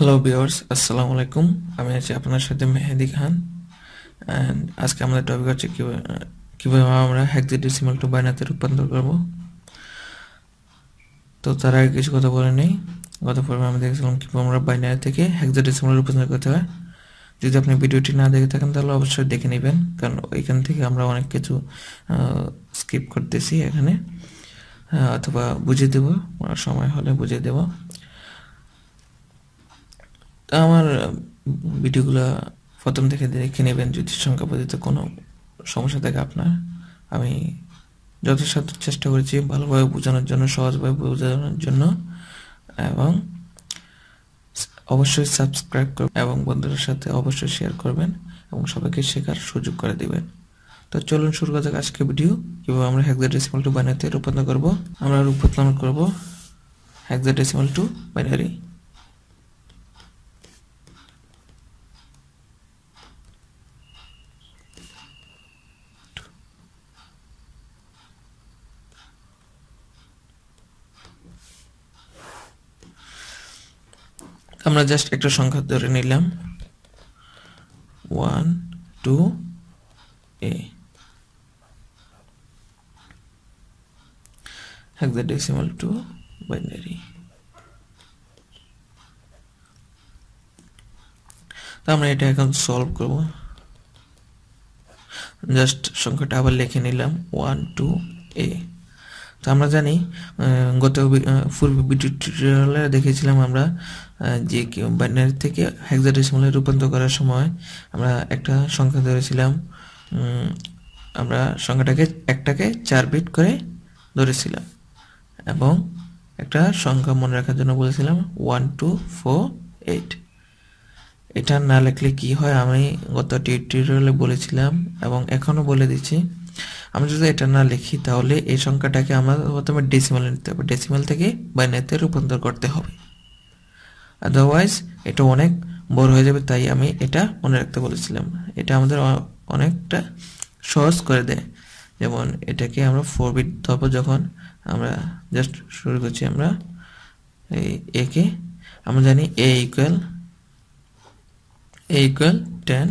Hello viewers, আসসালামু আলাইকুম। আমি আছি আপনার সাথে মেহেদি খান। এন্ড আজকে আমাদের টপিক হচ্ছে কিভাবে আমরা হেক্সাডেসিমাল টু বাইনারিতে রূপান্তর করব। তো তার আগে কিছু কথা বলে নেই। গত পর্বে আমরা দেখেছিলাম কিভাবে আমরা বাইনারি থেকে হেক্সাডেসিমাল রূপান্তর করতে হয়। যদি আপনি ভিডিওটি না দেখে থাকেন তাহলে অবশ্যই দেখে নেবেন, কারণ এখান থেকে আমরা অনেক কিছু স্কিপ করতেছি এখানে, অথবা বুঝিয়ে দেব, সময় হলে বুঝিয়ে দেব। আমার ভিডিওগুলো প্রথম থেকে দেখে নেবেন যদি সংখ্যা পদ্ধতিতে কোনো সমস্যা থাকে আপনার। আমি যথাসাধ্য চেষ্টা করেছি ভালোভাবে বোঝানোর জন্য, সহজভাবে বোঝানোর জন্য, এবং অবশ্যই সাবস্ক্রাইব করবেন এবং বন্ধুদের সাথে অবশ্যই শেয়ার করবেন এবং সবাইকে শেখার সুযোগ করে দেবেন। তো চলুন শুরু করা যাক আজকে ভিডিও, কীভাবে আমরা হেক্সাডেসিমাল টু বাইনারিতে রূপান্তর করব। আমরা রূপান্তর করব হেক্সাডেসিমাল টু বাইনারি। আমরা জাস্ট একটা সংখ্যা ধরে নিলাম 1, 2, a। Hexadecimal to binary. তো আমরা এটা এখন সলভ করব। জাস্ট সংখ্যাটা আবার লিখে নিলাম 1, 2, a। তো আমরা জানি গত পূর্বে ভিডিও টিউটোরিয়ালে দেখেছিলাম আমরা যে বাইনারি থেকে হেক্সাডেসিমালে রূপান্তর করার সময় আমরা একটা সংখ্যা ধরেছিলাম, আমরা সংখ্যাটাকে একটাকে 4 বিট করে ধরেছিলাম এবং একটা সংখ্যা মনে রাখার জন্য বলেছিলাম 1, 2, 4, 8। এটা না লিখলে কি হয়, আমি গত টিউটোরিয়ালে বলেছিলাম এবং এখনও বলে দিচ্ছি, আমি যদি এটা না লিখি তাহলে এই সংখ্যাটাকে আমরা প্রথমে ডেসিমালে নিতে হবে, ডেসিমাল থেকে বাইনারিতে রূপান্তর করতে হবে, আদারওয়াইজ এটা অনেক বড় হয়ে যাবে। তাই আমি এটা মনে রাখতে বলেছিলাম। এটা আমাদের অনেকটা সহজ করে দেয়। যেমন এটাকে আমরা 4 বিট ধরব, যখন আমরা জাস্ট শুরু করছি আমরা এই একে, আমরা জানি a ইকুয়াল 10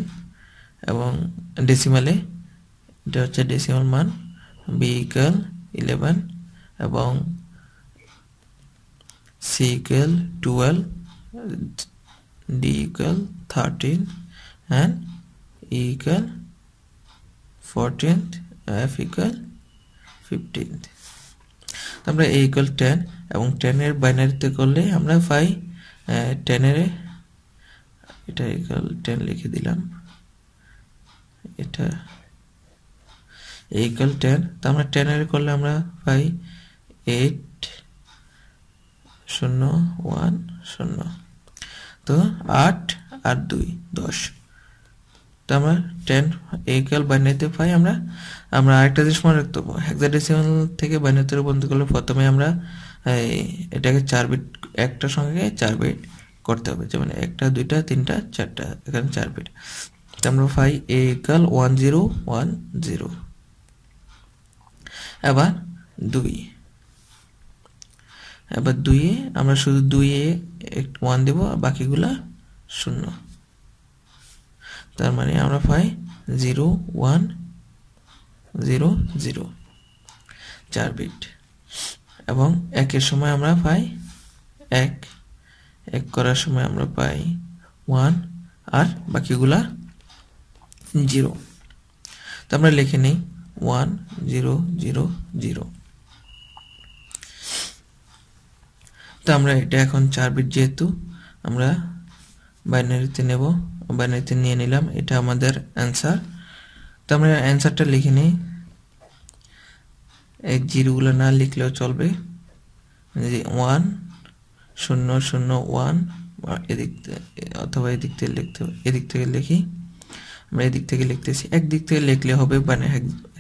এবং ডেসিমালে এটা হচ্ছে ডেসিমাল মান, b ইকুয়াল 11 এবং c equal 12, d equal 13 and e equal 14th, f equal 15th। আমরা a equal 10 এবং 10 এর বাইনারিতে করলে আমরা পাই 10 এর এটা equal 10 লিখে দিলাম, এটা a equal 10। তো আমরা 10 এর করলে আমরা পাই 8, 0, 1, 0। তো 8 আর 2, 10। তো আমরা 10 ইকুয়াল বাইনারিতে পাই। আমরা আরেকটা জিনিস মনে রাখতে হবে, হেক্সাডেসিমাল থেকে বাইনারিতে রূপান্তর করলে প্রথমে আমরা এটাকে 4 বিট, একটা সংখ্যাকে 4 বিট করতে হবে। যেমন 1, 2, 3, 4, এখানে 4 বিট। তো আমরা পাই a ইকুয়াল 1, 0, 1, 0। আবার 2 এ আমরা শুধু 2 এ 1 দেব, বাকিগুলা 0। তার মানে আমরা পাই 0, 1, 0, 0, 4 বিট। এবং 1 এর সময় আমরা পাই 1, 1 করার সময় আমরা পাই 1 আর বাকিগুলা 0। তো আমরা লিখে নেই 1, 0, 0, 0। তো আমরা এটা এখন 4 বিট যেহেতু আমরা বাইনারিতে নেব, বাইনারিতে নিয়ে নিলাম, এটা আমাদের অ্যান্সার। তো আমরা অ্যান্সারটা লিখে নিই। এই জিরোগুলো না লিখলেও চলবে, 1, 0, 0, 1 এদিক অথবা এদিক থেকে লিখতে হবে। এদিক থেকে লিখি, আমরা এদিক থেকে লিখতেছি, একদিক থেকে লিখলে হবে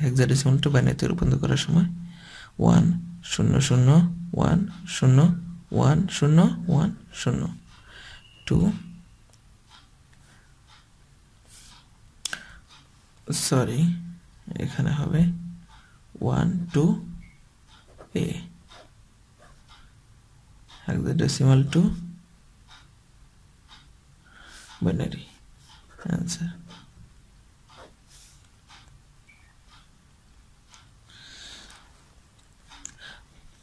হেক্সাডেসিমাল টু বাইনারিতে রূপান্তর করার সময় 1, 0, 0, 1, 0, 1, 0, 1, 0, 2, এখানে হবে 1, 2, a, hexadecimal to binary answer.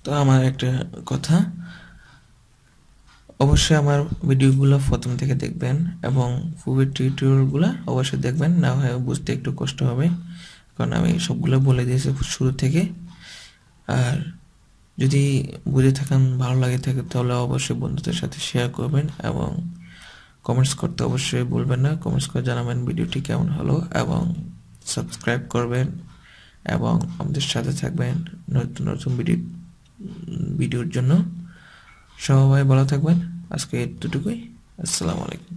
तो हमारे एक कथा अवश्य हमारे वीडियो गुला प्रथम থেকে দেখবেন এবং পূর্বের টিউটোরিয়াল গুলা অবশ্যই দেখবেন না হয় বুঝতে একটু কষ্ট হবে কারণ আমি সবগুলা বলে দিয়েছি শুরু থেকে আর যদি বুঝে থাকেন ভালো লাগে থাকে তাহলে অবশ্যই বন্ধুদের সাথে শেয়ার করবেন এবং কমেন্টস করতে অবশ্যই ভুলবেন না কমেন্টস করে জানাবেন ভিডিওটি কেমন হলো এবং সাবস্ক্রাইব করবেন এবং আমাদের সাথে থাকবেন নতুন নতুন ভিডিওর জন্য সবাই ভালো থাকবেন আজকে এতটুকুই আসসালামু আলাইকুম।